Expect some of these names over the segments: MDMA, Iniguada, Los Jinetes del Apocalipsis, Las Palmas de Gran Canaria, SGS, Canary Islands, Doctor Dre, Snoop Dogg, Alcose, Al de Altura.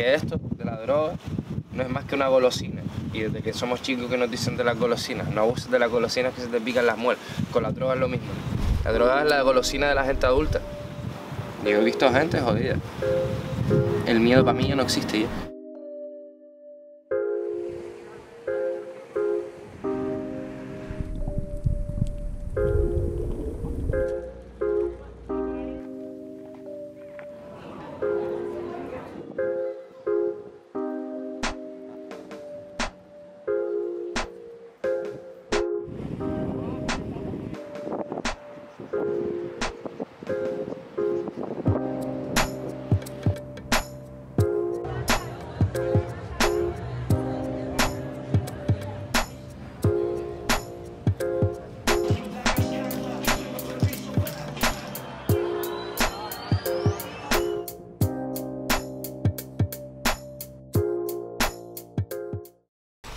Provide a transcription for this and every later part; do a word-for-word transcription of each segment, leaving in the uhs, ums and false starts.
Esto de la droga no es más que una golosina. Y desde que somos chicos que nos dicen de las golosinas, no abuses de las golosinas que se te pican las muelas. Con la droga es lo mismo. La droga es la golosina de la gente adulta. Yo he visto gente jodida. El miedo para mí ya no existe ya.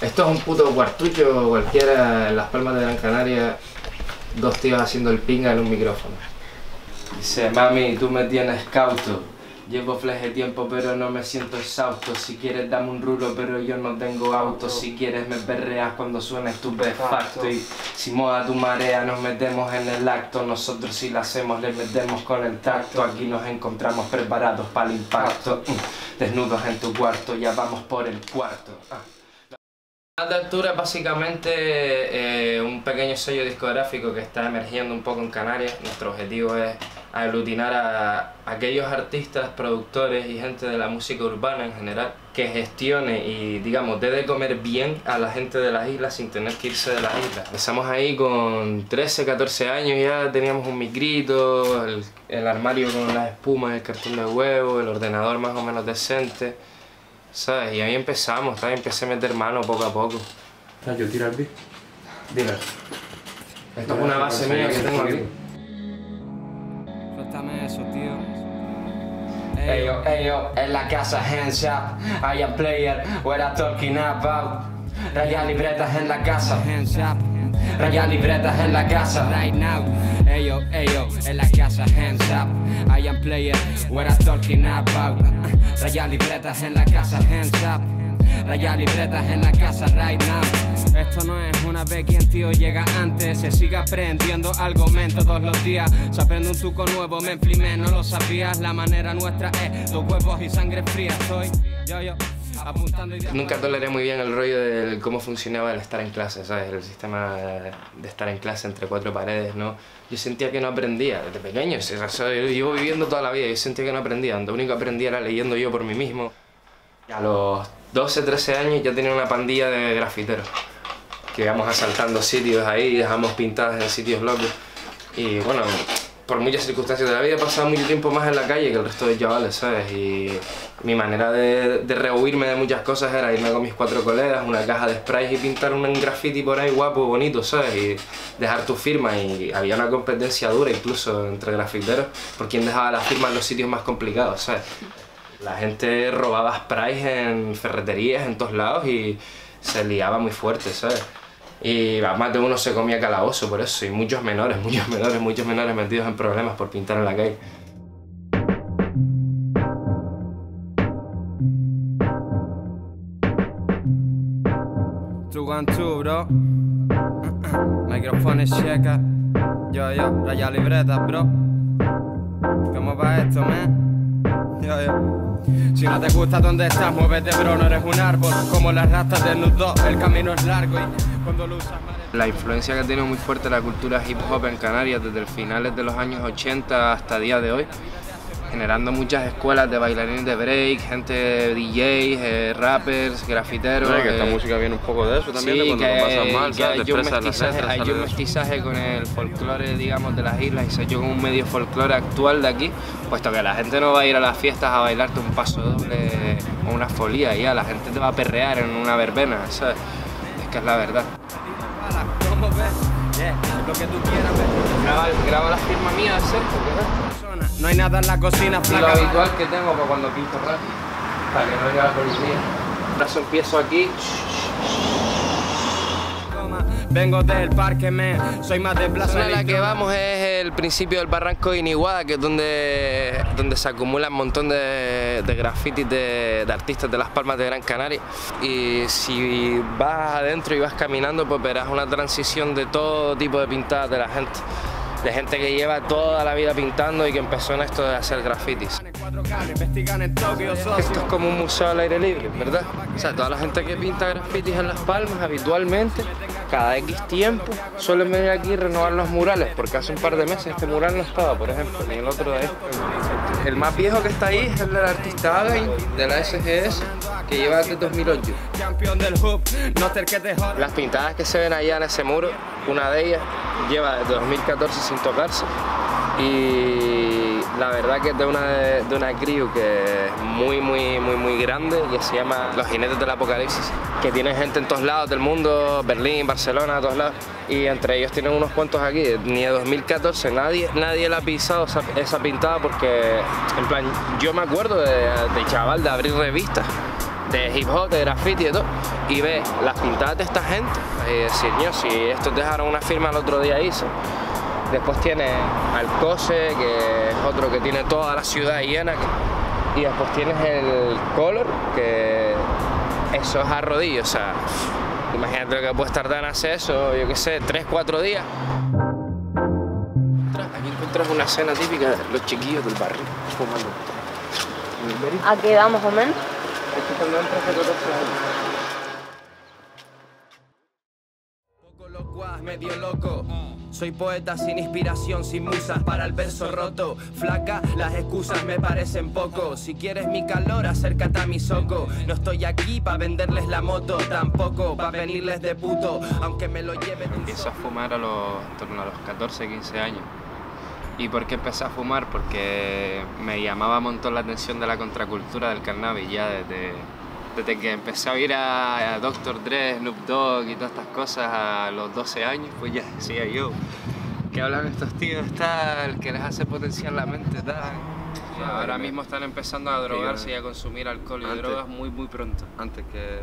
Esto es un puto cuartucho cualquiera en las Palmas de Gran Canaria, dos tíos haciendo el pinga en un micrófono. Dice, mami, tú me tienes cauto, llevo fleje tiempo pero no me siento exhausto, si quieres dame un rulo pero yo no tengo auto, si quieres me perreas cuando suena estupefacto y si moda tu marea nos metemos en el acto, nosotros si la hacemos le metemos con el tacto, aquí nos encontramos preparados para el impacto, desnudos en tu cuarto, ya vamos por el cuarto. Ah. Al de Altura es básicamente eh, un pequeño sello discográfico que está emergiendo un poco en Canarias. Nuestro objetivo es aglutinar a aquellos artistas, productores y gente de la música urbana en general que gestione y, digamos, dé de comer bien a la gente de las islas sin tener que irse de las islas. Empezamos ahí con trece, catorce años, ya teníamos un micrito, el, el armario con las espumas, el cartón de huevo, el ordenador más o menos decente. ¿Sabes? Y ahí empezamos, ¿sabes? Empecé a meter mano poco a poco. Yo tiro el beat. Dime. Esto es una base mía que tengo aquí. Suéltame eso, tío. Eyo, eyo, en la casa, hands up. I am player, what I'm talking about. Rayas libretas en la casa. Hands up. Rayas libretas en la casa. Right now. Eyo, eyo, en la casa, hands up. I am player, what I'm talking about. Rayas libretas en la casa, hands up. Rayas libretas en la casa, right now. Esto no es una vez quien tío llega antes. Se sigue aprendiendo algo men todos los días. Se aprende un truco nuevo, men flimen, no lo sabías. La manera nuestra es dos huevos y sangre fría. Soy yo, yo, apuntando y... Nunca toleré muy bien el rollo de cómo funcionaba el estar en clase, ¿sabes? El sistema de estar en clase entre cuatro paredes, ¿no? Yo sentía que no aprendía, desde pequeño, o sea, yo llevo viviendo toda la vida, yo sentía que no aprendía, lo único que aprendía era leyendo yo por mí mismo. A los doce, trece años ya tenía una pandilla de grafiteros, que íbamos asaltando sitios ahí, dejamos pintadas en sitios locos. Y bueno, por muchas circunstancias de la vida he pasado mucho tiempo más en la calle que el resto de chavales, ¿sabes? Y mi manera de, de rehuirme de muchas cosas era irme con mis cuatro colegas, una caja de sprays y pintar un graffiti por ahí guapo, bonito, ¿sabes? Y dejar tu firma, y había una competencia dura incluso entre grafiteros por quién dejaba la firma en los sitios más complicados, ¿sabes? La gente robaba sprays en ferreterías, en todos lados, y se liaba muy fuerte, ¿sabes? Y más de uno se comía calabozo por eso, y muchos menores, muchos menores, muchos menores metidos en problemas por pintar en la calle. Two one two, bro. Microfones checa. Yo, yo, raya libreta, bro. ¿Cómo va esto, man? Yo, yo. Si no te gusta donde estás, muévete, bro, no eres un árbol. Como las rastas de Snoop Dogg, el camino es largo y cuando lo usas... La influencia que tiene muy fuerte la cultura hip hop en Canarias desde finales de los años ochenta hasta día de hoy, generando muchas escuelas de bailarines de break, gente D Js, eh, rappers, grafiteros... No, que esta eh, música viene un poco de eso también, sí, de cuando lo pasas mal, ¿sabes? Hay, un mestizaje, hay un mestizaje con el folclore, digamos, de las islas, y se ha hecho con un medio folclore actual de aquí, puesto que la gente no va a ir a las fiestas a bailarte un paso doble o una folía, ya, la gente te va a perrear en una verbena, ¿sabes? Es que es la verdad. ¿Cómo ves? Yeah, lo que tú quieras, graba, graba la firma mía, ¿sí? No hay nada en la cocina, flaca. Lo habitual que tengo para cuando pinto rápido, para que no llegue la policía. Brazo empiezo aquí. Vengo del parque, me soy más de plaza. La que vamos es el principio del barranco de Iniguada, que es donde, donde se acumula un montón de, de grafitis de, de artistas de Las Palmas de Gran Canaria. Y si vas adentro y vas caminando, pues verás una transición de todo tipo de pintadas de la gente. De gente que lleva toda la vida pintando y que empezó en esto de hacer grafitis. Esto es como un museo al aire libre, ¿verdad? O sea, toda la gente que pinta grafitis en Las Palmas habitualmente, cada X tiempo, suelen venir aquí y renovar los murales, porque hace un par de meses este mural no estaba, por ejemplo, ni el otro de ahí. El más viejo que está ahí es el del artista Again, de la S G S, que lleva desde dos mil ocho. Las pintadas que se ven allá en ese muro, una de ellas lleva desde dos mil catorce sin tocarse, y la verdad que es de una, de una crew que es muy muy muy muy grande, que se llama Los Jinetes del Apocalipsis, que tiene gente en todos lados del mundo, Berlín, Barcelona, a todos lados, y entre ellos tienen unos cuantos aquí. Ni de dos mil catorce nadie, nadie la ha pisado esa, esa pintada, porque en plan yo me acuerdo de, de chaval de abrir revistas de hip hop, de graffiti y todo, y ves las pintadas de esta gente y decir, yo, si estos dejaron una firma el otro día hizo. Después tiene Alcose, que es otro que tiene toda la ciudad llena, y después tienes el Color, que eso es a rodillas, o sea, imagínate lo que puedes tardar en hacer eso, yo qué sé, tres, cuatro días. Aquí encuentras una escena típica de los chiquillos del barrio fumando. ¿A qué edad más o menos? Esto cuando entras de catorce años. Medio loco. Soy poeta sin inspiración, sin musas para el verso roto. Flaca, las excusas me parecen poco. Si quieres mi calor, acércate a mi soco. No estoy aquí para venderles la moto, tampoco para venirles de puto, aunque me lo lleven. Empiezo a fumar a los, en torno a los catorce, quince años. ¿Y por qué empecé a fumar? Porque me llamaba un montón la atención de la contracultura del cannabis ya desde... Desde que empecé a oír a, a Doctor Dre, Snoop Dogg y todas estas cosas a los doce años, pues ya decía yo, ¿qué hablan estos tíos tal? Que les hace potenciar la mente tal. Y ahora mismo están empezando a drogarse y a consumir alcohol y antes, drogas muy muy pronto. Antes que,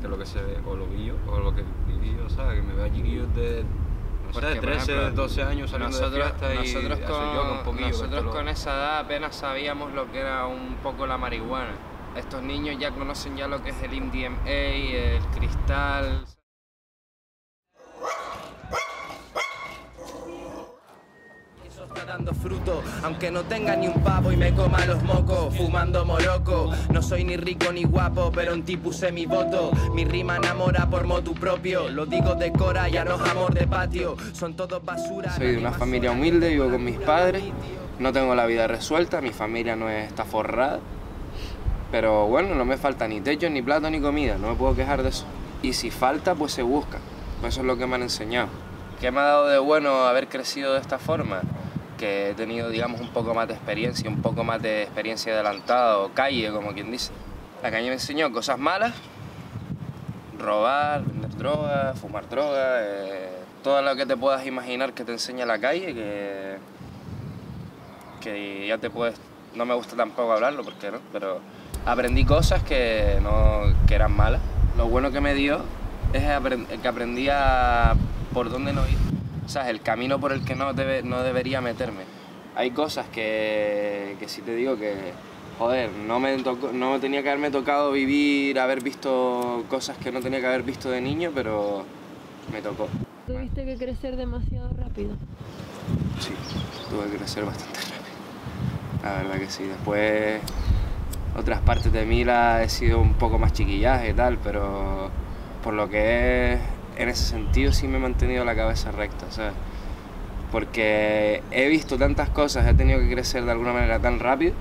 que lo que se ve, o lo vi yo, o lo que viví yo, ¿sabes? Que me veo chiquillos de, no sé, de trece, doce años saliendo nosotros, de fiesta y nosotros con, yo con, poquillo, nosotros con esa edad apenas sabíamos lo que era un poco la marihuana. Estos niños ya conocen ya lo que es el M D M A, el cristal. Dando fruto, aunque no tenga ni un pavo y me coma los mocos, fumando moroco. No soy ni rico ni guapo, pero en ti puse mi voto. Mi rima enamora por motu propio. Lo digo de cora, ya no es amor de patio. Son todos basura. Soy de una familia humilde, vivo con mis padres. No tengo la vida resuelta, mi familia no está forrada. Pero bueno, no me falta ni techo, ni plato, ni comida, no me puedo quejar de eso. Y si falta, pues se busca, pues eso es lo que me han enseñado. ¿Qué me ha dado de bueno haber crecido de esta forma? Que he tenido, digamos, un poco más de experiencia, un poco más de experiencia adelantada, o calle, como quien dice. La calle me enseñó cosas malas, robar, vender droga, fumar droga, eh, todo lo que te puedas imaginar que te enseña la calle, que, que ya te puedes... No me gusta tampoco hablarlo, porque no, pero aprendí cosas que, no, que eran malas. Lo bueno que me dio es que aprendí a por dónde no ir. O sea, el camino por el que no, debe, no debería meterme. Hay cosas que, que sí te digo que, joder, no me, tocó, no tenía que haberme tocado vivir, haber visto cosas que no tenía que haber visto de niño, pero me tocó. ¿Tuviste que crecer demasiado rápido? Sí, tuve que crecer bastante rápido. La verdad que sí, después otras partes de mí la he sido un poco más chiquillaje y tal, pero por lo que es, en ese sentido sí me he mantenido la cabeza recta, ¿sabes? Porque he visto tantas cosas, he tenido que crecer de alguna manera tan rápido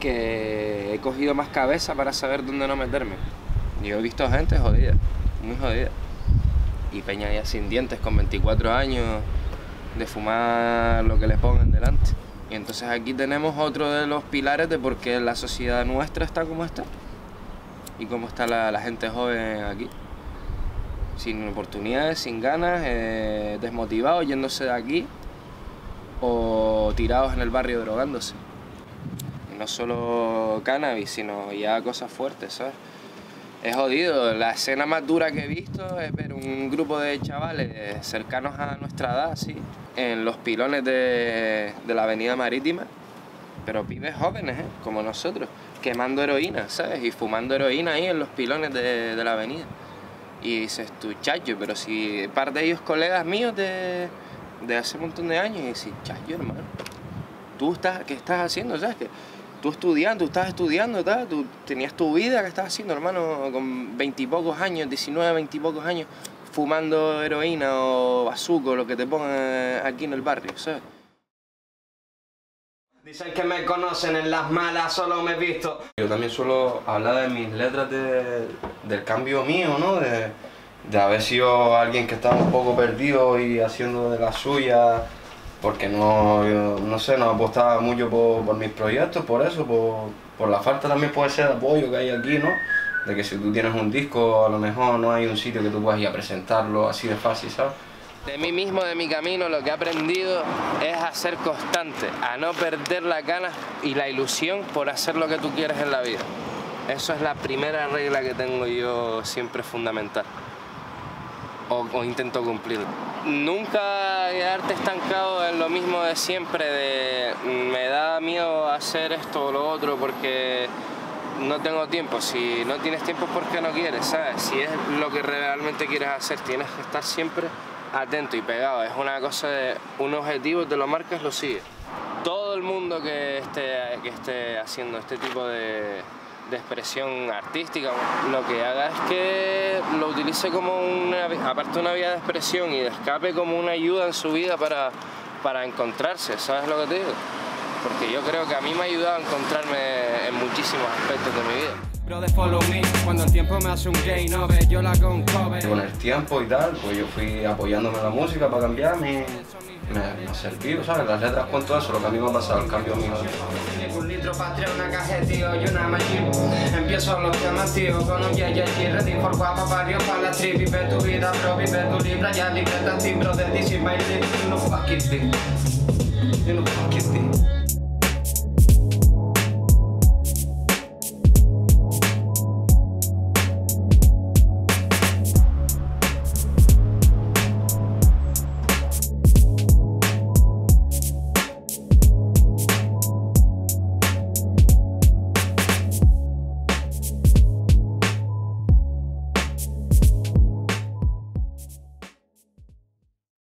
que he cogido más cabeza para saber dónde no meterme. Yo he visto gente jodida, muy jodida, y peña ya sin dientes con veinticuatro años de fumar lo que les pongan delante. Y entonces aquí tenemos otro de los pilares de por qué la sociedad nuestra está como está y cómo está la, la gente joven aquí. Sin oportunidades, sin ganas, eh, desmotivados, yéndose de aquí o tirados en el barrio drogándose. Y no solo cannabis, sino ya cosas fuertes, ¿sabes? es jodido. La escena más dura que he visto es ver un grupo de chavales cercanos a nuestra edad, sí, en los pilones de, de la avenida Marítima, pero pibes jóvenes, ¿eh? Como nosotros, quemando heroína, ¿sabes? Y fumando heroína ahí en los pilones de, de la avenida. Y dices tú, chacho, pero si par de ellos colegas míos de, de hace un montón de años, y dices, chacho, hermano, ¿tú estás, qué estás haciendo? ¿Sabes qué? Tú estudiando, tú estás estudiando, ¿tá? Tú tenías tu vida, ¿qué estás haciendo, hermano? Con veintipocos años, diecinueve, veintipocos años, fumando heroína o bazuco, lo que te pongan aquí en el barrio, ¿sabes? Dicen que me conocen en las malas, solo me he visto. Yo también suelo hablar de mis letras de, del cambio mío, ¿no? De, de haber sido alguien que estaba un poco perdido y haciendo de la suya. Porque no, yo, no sé, no apostaba mucho por, por mis proyectos, por eso, por, por la falta también puede ser de apoyo que hay aquí, ¿no? De que si tú tienes un disco, a lo mejor no hay un sitio que tú puedas ir a presentarlo así de fácil, ¿sabes? De mí mismo, de mi camino, lo que he aprendido es a ser constante, a no perder las ganas y la ilusión por hacer lo que tú quieres en la vida. Eso es la primera regla que tengo yo siempre fundamental. O, o intento cumplirlo. Nunca quedarte estancado en lo mismo de siempre, de me da miedo hacer esto o lo otro porque no tengo tiempo. Si no tienes tiempo es porque no quieres, ¿sabes? Si es lo que realmente quieres hacer, tienes que estar siempre atento y pegado. Es una cosa de un objetivo, te lo marcas, lo sigues. Todo el mundo que esté, que esté haciendo este tipo de... de expresión artística, lo que haga es que lo utilice como una, aparte de una vía de expresión y de escape, como una ayuda en su vida para, para encontrarse, ¿sabes lo que te digo? Porque yo creo que a mí me ha ayudado a encontrarme en muchísimos aspectos de mi vida. Con el tiempo y tal, pues yo fui apoyándome en la música para cambiar mi... Me, me ha servido, ¿sabes? Las letras con todo eso, lo que a mí me ha pasado, el cambio mío. Un litro patria, una caja, tío, y una magia. Empiezo los temas, tío, con un yaya y ready for guapa, barrio, para la trip. Vive tu vida, bro, vive tu libra, ya libreta, timbro de D C, my life. You know fuck it, bitch. You know fuck it, bitch.